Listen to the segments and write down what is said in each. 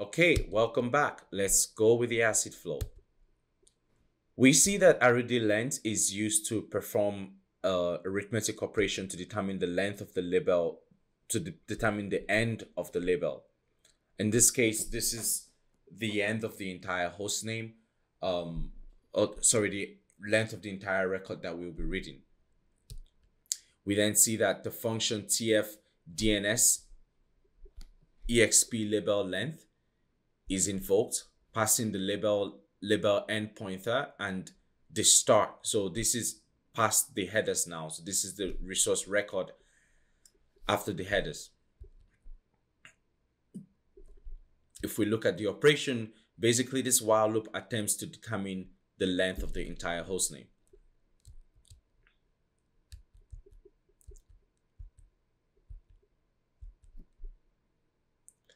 Okay, welcome back. Let's go with the ACID flow. We see that RD length is used to perform arithmetic operation to determine the length of the label, to determine the end of the label. In this case, this is the end of the entire host name. The length of the entire record that we'll be reading. We then see that the function tfDNS exp label length is invoked, passing the label end pointer and the start. So this is past the headers now. So this is the resource record after the headers. If we look at the operation, basically this while loop attempts to determine the length of the entire host name.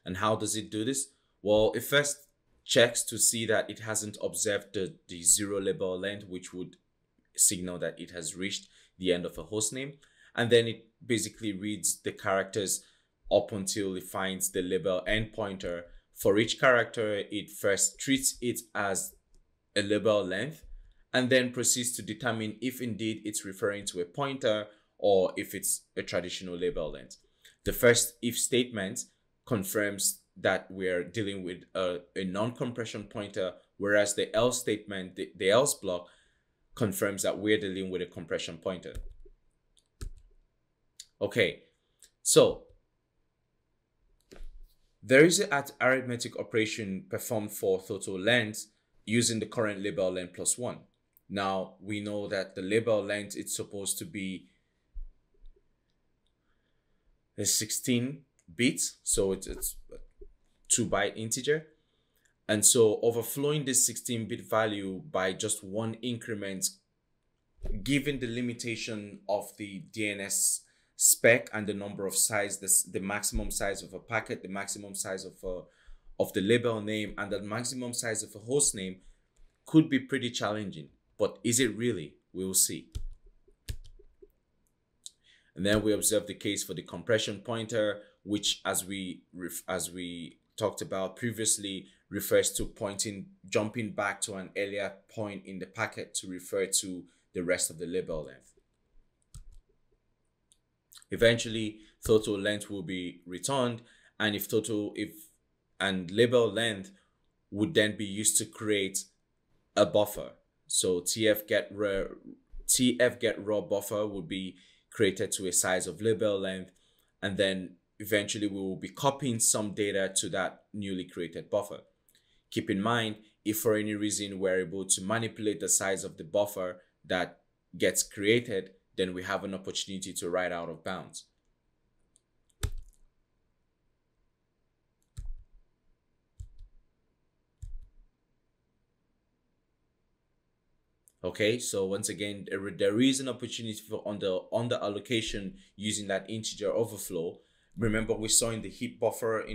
And how does it do this? Well, it first checks to see that it hasn't observed the zero label length, which would signal that it has reached the end of a host name. And then it basically reads the characters up until it finds the label end pointer. For each character, it first treats it as a label length and then proceeds to determine if indeed it's referring to a pointer or if it's a traditional label length. The first if statement confirms that we're dealing with a non-compression pointer, whereas the else statement, the else block, confirms that we're dealing with a compression pointer. Okay, so there is an arithmetic operation performed for total length using the current label length plus 1. Now we know that the label length is supposed to be 16 bits, so it's 2-byte integer, and so overflowing this 16-bit value by just one increment, given the limitation of the DNS spec and the number of size, the maximum size of a packet, the maximum size of the label name, and the maximum size of a host name, could be pretty challenging. But is it really? We will see. And then we observe the case for the compression pointer, which, as we talked about previously, refers to jumping back to an earlier point in the packet to refer to the rest of the label length. Eventually, total length will be returned, and if label length would then be used to create a buffer. So tf get raw buffer would be created to a size of label length, and then eventually we will be copying some data to that newly created buffer. Keep in mind, if for any reason we're able to manipulate the size of the buffer that gets created, then we have an opportunity to write out of bounds. Okay, so once again, there is an opportunity for under allocation using that integer overflow. Remember, we saw in the heap buffer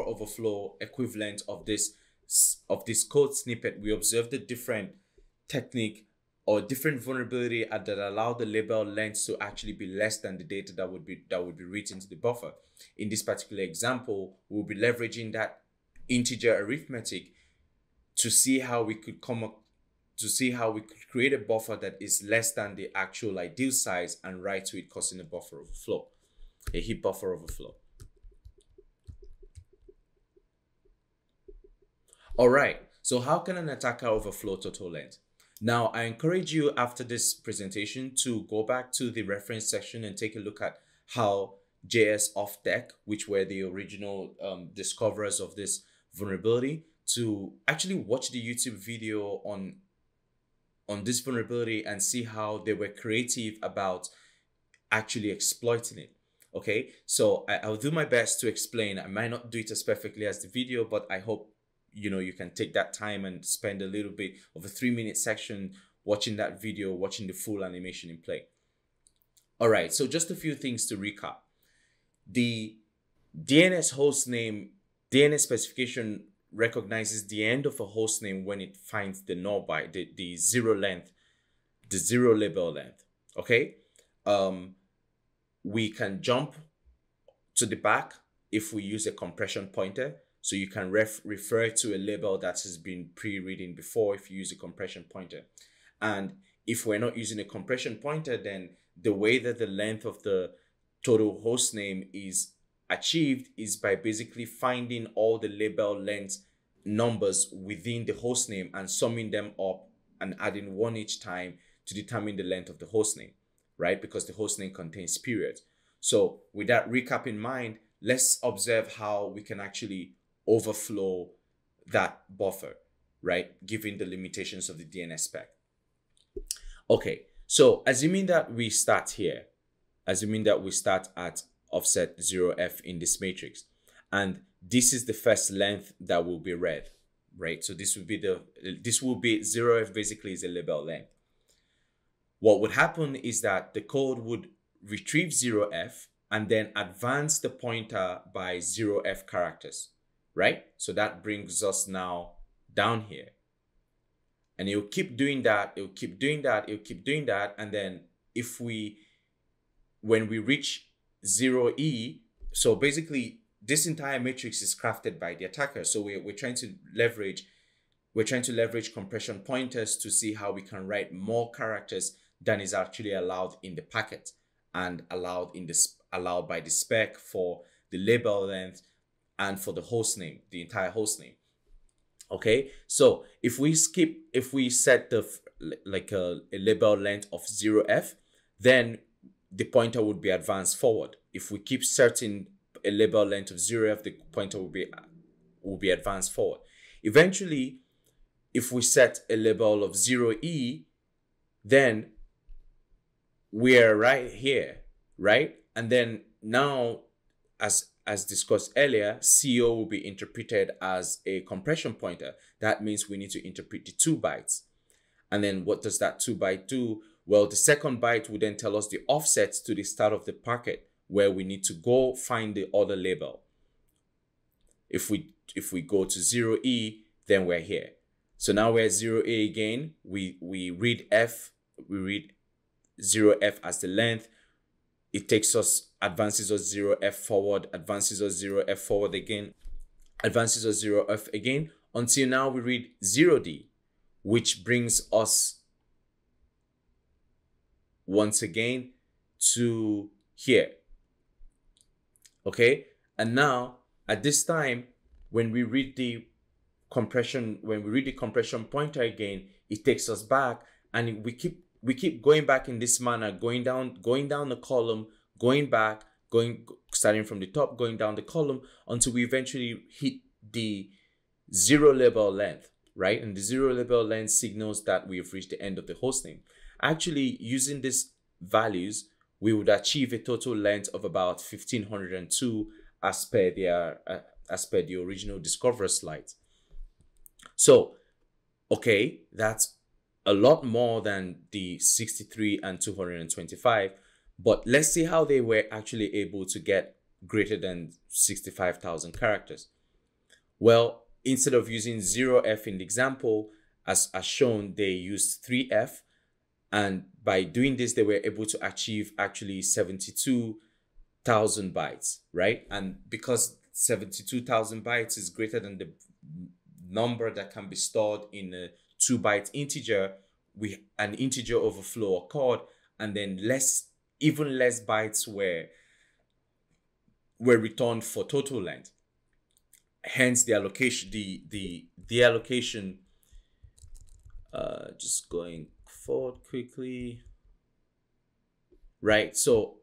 overflow equivalent of this code snippet, we observed a different technique or different vulnerability that allowed the label length to actually be less than the data that would be written to the buffer. In this particular example, we'll be leveraging that integer arithmetic to see how we could create a buffer that is less than the actual ideal size and write to it, causing a buffer overflow, a heap buffer overflow. All right, so how can an attacker overflow total length? Now, I encourage you after this presentation to go back to the reference section and take a look at how JS Off Tech, which were the original discoverers of this vulnerability, to actually watch the YouTube video on this vulnerability and see how they were creative about actually exploiting it. Okay, so I'll do my best to explain. I might not do it as perfectly as the video, but I hope you can take that time and spend a little bit of a 3-minute section watching that video, watching the full animation in play. All right, so just a few things to recap. The DNS host name, DNS specification recognizes the end of a host name when it finds the null byte, the zero length, the zero label length. Okay, we can jump to the back if we use a compression pointer. So you can refer to a label that has been pre-reading before if you use a compression pointer. And if we're not using a compression pointer, then the way that the length of the total host name is achieved is by basically finding all the label length numbers within the host name and summing them up and adding one each time to determine the length of the host name, right? Because the host name contains periods. So with that recap in mind, let's observe how we can actually overflow that buffer, right? Given the limitations of the DNS spec. Okay, so assuming that we start here, assuming that we start at offset 0f in this matrix, and this is the first length that will be read, right? So this would be the, this will be 0f basically is a label length. What would happen is that the code would retrieve 0f and then advance the pointer by 0f characters, right? So that brings us now down here. And it'll keep doing that, it'll keep doing that, it'll keep doing that. And then if we, when we reach 0e, so basically this entire matrix is crafted by the attacker. So we're trying to leverage compression pointers to see how we can write more characters than is actually allowed in the packet and allowed in this, allowed by the spec for the label length and for the host name, the entire host name. Okay, so if we skip, if we set the like a label length of 0f, then the pointer would be advanced forward. If we keep setting a label length of 0f, the pointer will be advanced forward. Eventually, if we set a label of 0e, then we are right here, right? And then now, as discussed earlier, CO will be interpreted as a compression pointer. That means we need to interpret the 2 bytes. And then what does that 2 byte do? Well, the second byte will then tell us the offsets to the start of the packet where we need to go find the other label. If we go to 0E, then we're here. So now we're at 0A again. We read F, we read 0F as the length. It takes us, advances us 0F forward, advances us 0F forward again, advances us 0F again, until now we read 0D, which brings us once again to here. Okay, and now at this time, when we read the compression, when we read the compression pointer again, it takes us back, and we keep going back in this manner, going down the column, going back, starting from the top, going down the column until we eventually hit the 0 label length, right? And the 0 label length signals that we've reached the end of the host name. Actually, using these values, we would achieve a total length of about 1502 as per the original Discover slide. So, okay, that's a lot more than the 63 and 225, but let's see how they were actually able to get greater than 65,000 characters. Well, instead of using 0F in the example, as shown, they used 3F, and by doing this, they were able to achieve actually 72,000 bytes, right? And because 72,000 bytes is greater than the number that can be stored in a 2 byte integer, we an integer overflow occurred, and then even less bytes were returned for total length. Hence the allocation, the allocation. Just going forward quickly. Right, so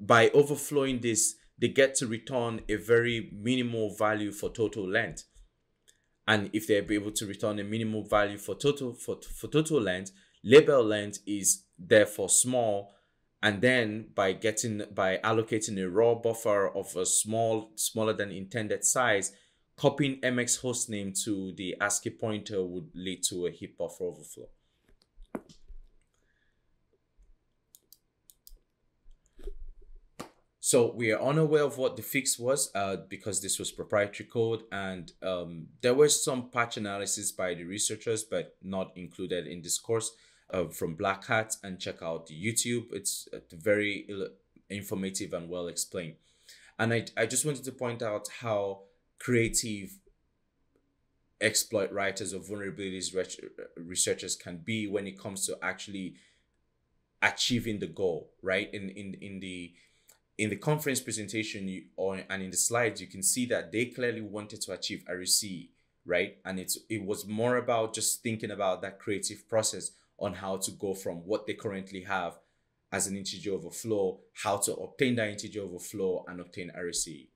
by overflowing this, they get to return a very minimal value for total length. And if they're able to return a minimal value for total length, label length is therefore small. And then by allocating a raw buffer of a smaller than intended size, copying MX hostname to the ASCII pointer would lead to a heap buffer overflow. So we are unaware of what the fix was because this was proprietary code, and there was some patch analysis by the researchers, but not included in this course, from Black Hat, and check out the YouTube. It's very informative and well explained. And I just wanted to point out how creative exploit writers or vulnerabilities researchers can be when it comes to actually achieving the goal, right? In the conference presentation and in the slides, you can see that they clearly wanted to achieve RCE, right? And it was more about just thinking about that creative process on how to go from what they currently have as an integer overflow, how to obtain that integer overflow and obtain RCE.